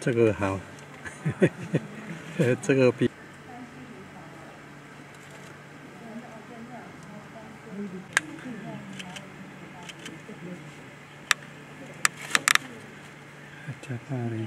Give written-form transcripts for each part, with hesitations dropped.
这个好，这个比。 在那里。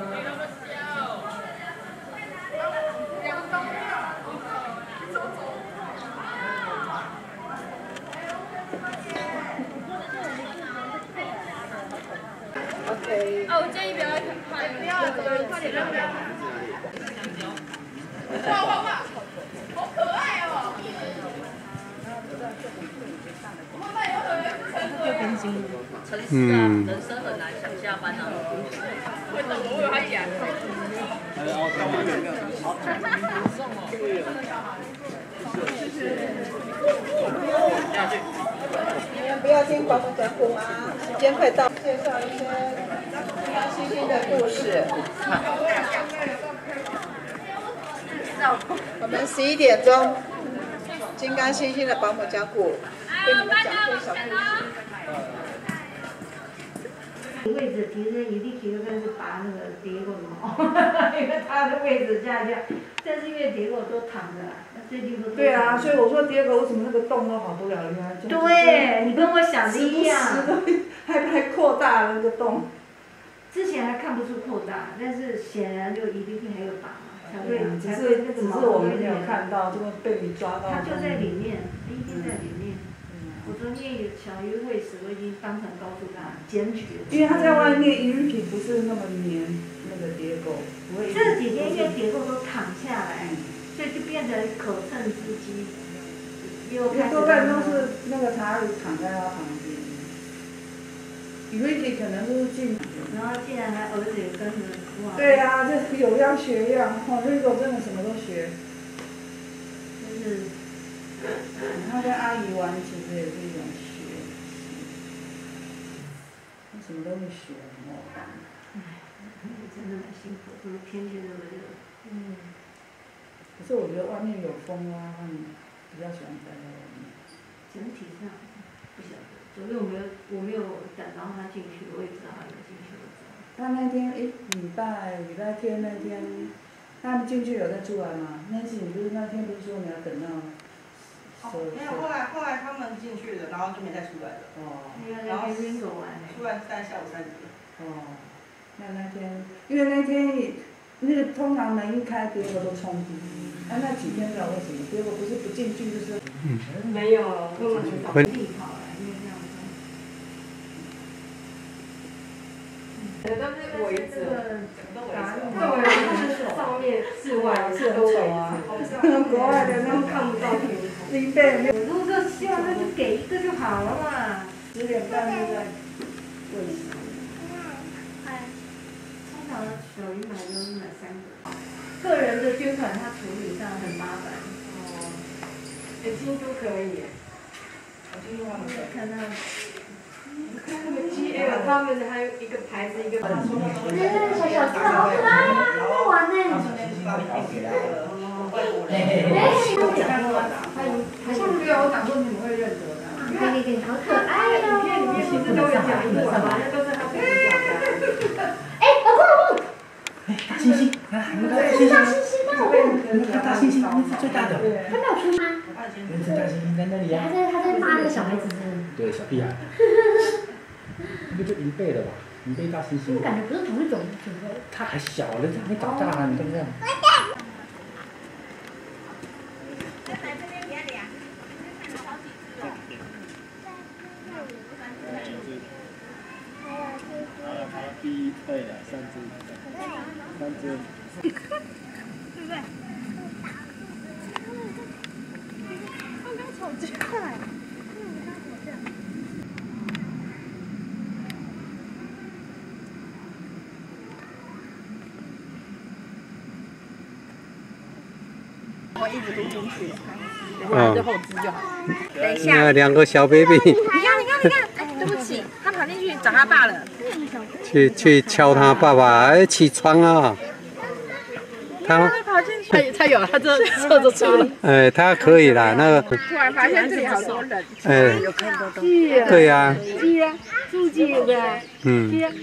哦，我建议不要很快，不要快点扔掉。哇哇哇！好可爱哦！我爸有很多更新，城市啊，人生很难想下班啊。为什么我有他演？还有奥特曼这个，好送哦。下去。你们不要听广播转播啊，时间快到，介绍一些。 星星的故事。我们11点钟，金刚星星的保姆讲古，给你们讲一些小故事。位置提升一定提升，是拔那个蝶果毛，因为他的位置下降，但是因为蝶果都躺着，最近都。对啊，所以我说蝶果为什么那个洞都好不了？原来对你跟我想的一样，还扩大了那个洞。 之前还看不出扩大，但是显然就一定还有拔嘛，才会只是我们没有看到，就会被你抓到。它就在里面，一定在里面。我昨天有小鱼会时，我已经当场告诉他检举。因为它在外面鱼皮不是那么黏那个蝶狗。这几天因为蝶狗都躺下来，所以就变成口称之机。多半都是那个茶鱼躺在它旁边。 Ricky 可能都是进，然后竟然还儿子也跟着哇！对啊，这有样学样，哦 ，Ricky 真的什么都学。就是，他跟阿姨玩其实也是一种学习，什么都会学，很好玩。哎，真的很辛苦，怎么天气这么热？嗯。可是我觉得外面有风啊，他们比较喜欢待在外面。整体上，不晓得。 所以我没有敢让他进去，我也知道他有进去。他那天礼拜天那天，他们进去有再出来吗？那次你不是那天不是说你要等到？哦，没有，后来他们进去了，然后就没再出来了。哦。然后出来在下午3点。哦。那天，因为那天那个通常门一开，别个都冲进去。那几天不知道为什么，别个不是不进去就是。没有，根本就倒闭好了。 围子，上面室外是很丑啊，国外的那看不到屏幕。林贝，如果希望那就给一个就好了嘛。10点半就在喂食。通常小鱼买都是买3个，个人的捐款它处理上很麻烦。哦，京都可以，我就用那个看到。 他们还有一个牌子，一个。小小只的好可爱啊，不玩呢。好像对啊，我想说你们会认得的。好可爱呀！影片里面不是都有讲英文吗？那都是他自己讲的。哎，老公，老公。哎，大猩猩，大猩猩，那是最大的。看到出吗？那只大猩猩在那里啊。他在骂那个小孩子。对，小屁孩。 那就一倍了吧，一倍大猩猩。我感觉不是同一种种类。它还小了，它还没长大呢，你看不看？第一对的3只，对不对？刚刚吵架。 我一直撸进去，然后最后吃就好。等一下，2个小 baby。你看，哎，对不起，他跑进去找他爸了。去敲他爸爸，哎，起床啊！他跑进去，他有，他这坐着出了。哎，他可以啦，那个。突然发现这里好多人。哎，有看到东西。对呀。住进去。嗯。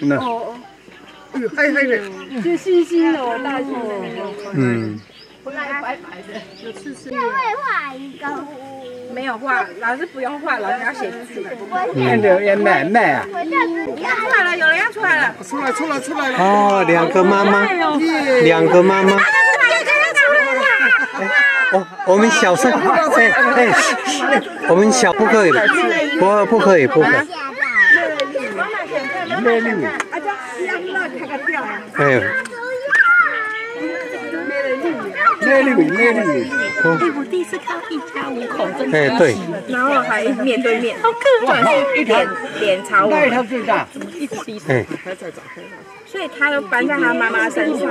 那。哎，这星星哦，大星星。嗯。 有刺刺。会画一个。没有画，老师不用画，老师要写字。看着也慢啊。出来了，有人要出来了。出来了。哦，2个妈妈。我们小声，不可以，不可以。哎。 哎，我第一次看到1家5口真的，哎对，然后还面对面，好可爱，脸朝我，那它最大，怎么一直低头？还在找，所以他都搬在他妈妈身上。